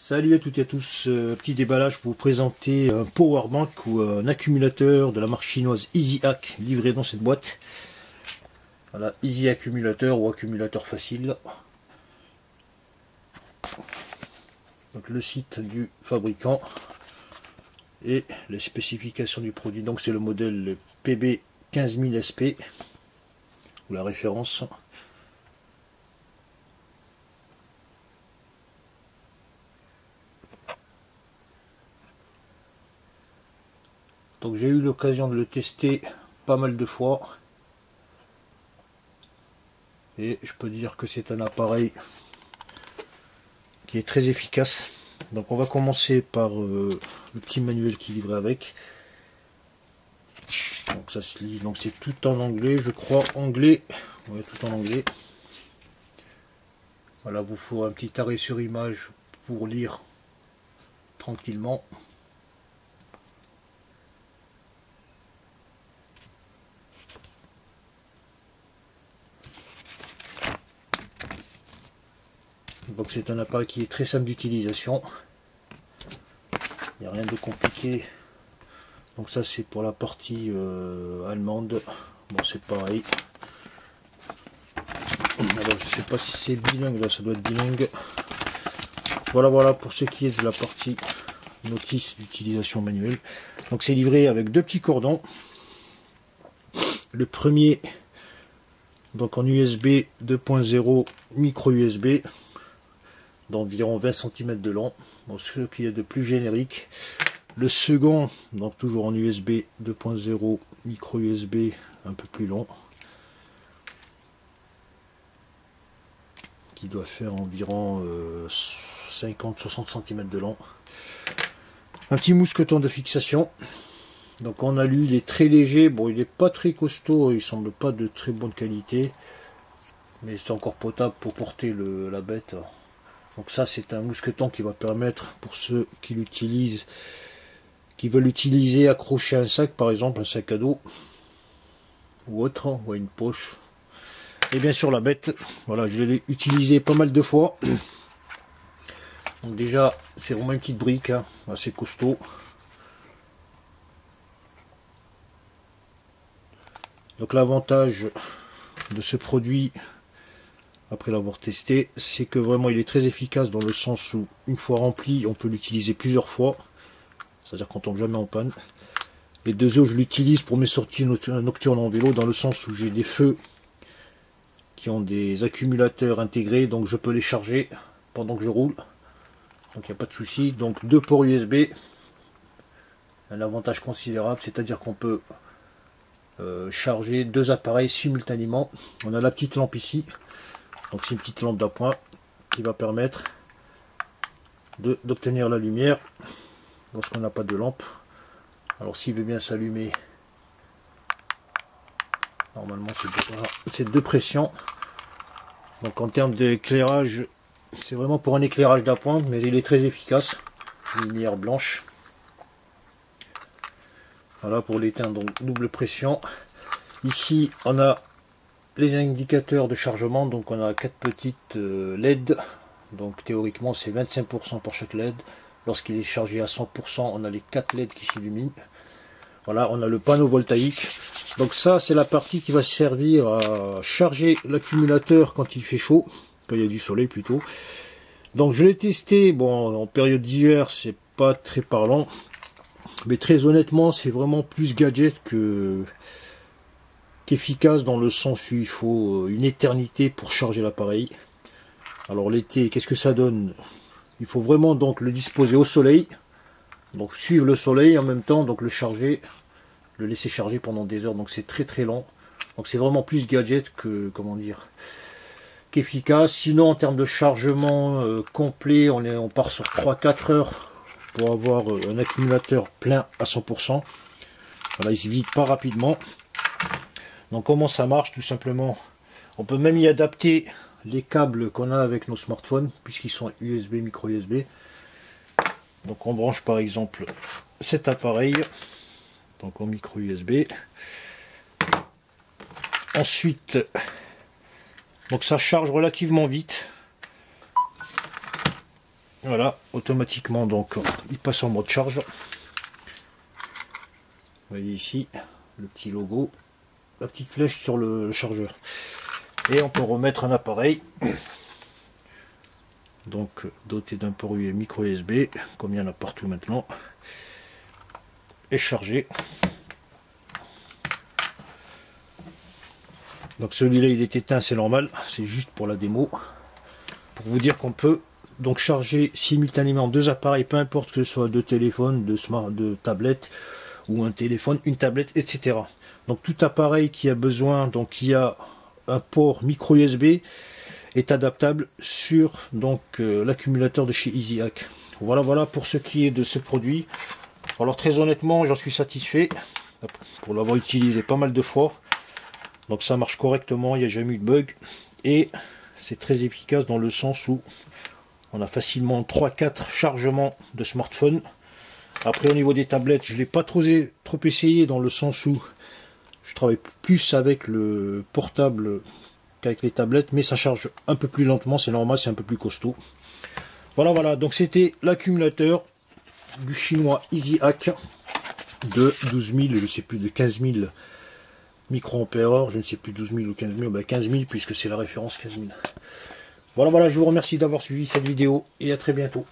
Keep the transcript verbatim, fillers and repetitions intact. Salut à toutes et à tous, euh, petit déballage pour vous présenter un power bank ou un accumulateur de la marque chinoise EasyAcc livré dans cette boîte. Voilà, Easy accumulateur ou accumulateur facile. Donc le site du fabricant et les spécifications du produit. Donc c'est le modèle P B quinze mille S P ou la référence. Donc j'ai eu l'occasion de le tester pas mal de fois et je peux dire que c'est un appareil qui est très efficace. Donc on va commencer par euh, le petit manuel qui est livré avec. Donc ça se lit, donc c'est tout en anglais, je crois anglais, ouais, tout en anglais. Voilà, vous faut un petit arrêt sur image pour lire tranquillement. Donc c'est un appareil qui est très simple d'utilisation, il n'y a rien de compliqué. Donc ça c'est pour la partie euh, allemande, bon c'est pareil. Alors je sais pas si c'est bilingue, là ça doit être bilingue. Voilà voilà pour ce qui est de la partie notice d'utilisation manuelle. Donc c'est livré avec deux petits cordons, le premier donc en U S B deux point zéro micro U S B d'environ vingt centimètres de long, donc ce qu'il y a de plus générique. Le second, donc toujours en U S B deux point zéro, micro U S B un peu plus long, qui doit faire environ euh, cinquante à soixante centimètres de long. Un petit mousqueton de fixation. Donc en alu, il est très léger, bon il n'est pas très costaud, il semble pas de très bonne qualité, mais c'est encore potable pour porter le, la bête. Donc ça c'est un mousqueton qui va permettre pour ceux qui l'utilisent, qui veulent l'utiliser accroché à un sac par exemple, un sac à dos ou autre, ou à une poche. Et bien sûr la bête, voilà je l'ai utilisé pas mal de fois. Donc déjà c'est vraiment une petite brique, hein, assez costaud. Donc l'avantage de ce produit, après l'avoir testé, c'est que vraiment il est très efficace dans le sens où une fois rempli, on peut l'utiliser plusieurs fois, c'est-à-dire qu'on tombe jamais en panne. Et deuxièmement, je l'utilise pour mes sorties nocturnes en vélo, dans le sens où j'ai des feux qui ont des accumulateurs intégrés, donc je peux les charger pendant que je roule, donc il n'y a pas de souci. Donc deux ports U S B, un avantage considérable, c'est-à-dire qu'on peut euh, charger deux appareils simultanément. On a la petite lampe ici. Donc c'est une petite lampe d'appoint qui va permettre d'obtenir la lumière lorsqu'on n'a pas de lampe. Alors s'il veut bien s'allumer, normalement c'est deux, deux pressions. Donc en termes d'éclairage, c'est vraiment pour un éclairage d'appoint, mais il est très efficace. Lumière blanche. Voilà pour l'éteindre, donc double pression. Ici on a les indicateurs de chargement, donc on a quatre petites L E D, donc théoriquement c'est vingt-cinq pour cent pour chaque L E D. Lorsqu'il est chargé à cent pour cent, on a les quatre L E D qui s'illuminent. Voilà, on a le panneau voltaïque. Donc ça c'est la partie qui va servir à charger l'accumulateur quand il fait chaud, quand il y a du soleil plutôt. Donc je l'ai testé, bon en période d'hiver c'est pas très parlant, mais très honnêtement c'est vraiment plus gadget que efficace, dans le sens où il faut une éternité pour charger l'appareil. Alors l'été, qu'est-ce que ça donne? Il faut vraiment donc le disposer au soleil, donc suivre le soleil en même temps, donc le charger, le laisser charger pendant des heures, donc c'est très très long. Donc c'est vraiment plus gadget que, comment dire, qu'efficace. Sinon en termes de chargement euh, complet, on, est, on part sur trois à quatre heures pour avoir un accumulateur plein à cent pour cent. Voilà, il se vide pas rapidement. Donc comment ça marche? Tout simplement, on peut même y adapter les câbles qu'on a avec nos smartphones, puisqu'ils sont U S B, micro U S B. Donc on branche par exemple cet appareil, donc en micro U S B. Ensuite, donc ça charge relativement vite. Voilà, automatiquement donc il passe en mode charge. Vous voyez ici le petit logo, la petite flèche sur le chargeur. Et on peut remettre un appareil donc doté d'un port micro U S B, comme il y en a partout maintenant, et chargé. Donc celui-là il est éteint, c'est normal, c'est juste pour la démo, pour vous dire qu'on peut donc charger simultanément deux appareils, peu importe que ce soit deux téléphones, deux smart, deux tablettes, ou un téléphone, une tablette, et cetera. Donc tout appareil qui a besoin, donc qui a un port micro U S B, est adaptable sur donc euh, l'accumulateur de chez EasyAcc. Voilà, voilà pour ce qui est de ce produit. Alors très honnêtement, j'en suis satisfait pour l'avoir utilisé pas mal de fois. Donc ça marche correctement, il n'y a jamais eu de bug et c'est très efficace dans le sens où on a facilement trois quatre chargements de smartphone. Après au niveau des tablettes, je ne l'ai pas trop, trop essayé dans le sens où je travaille plus avec le portable qu'avec les tablettes, mais ça charge un peu plus lentement, c'est normal, c'est un peu plus costaud. Voilà, voilà, donc c'était l'accumulateur du chinois EasyAcc de douze mille, je ne sais plus, de quinze mille micro-ampères, je ne sais plus, douze mille ou quinze mille, ben quinze mille puisque c'est la référence quinze mille. Voilà, voilà, je vous remercie d'avoir suivi cette vidéo et à très bientôt.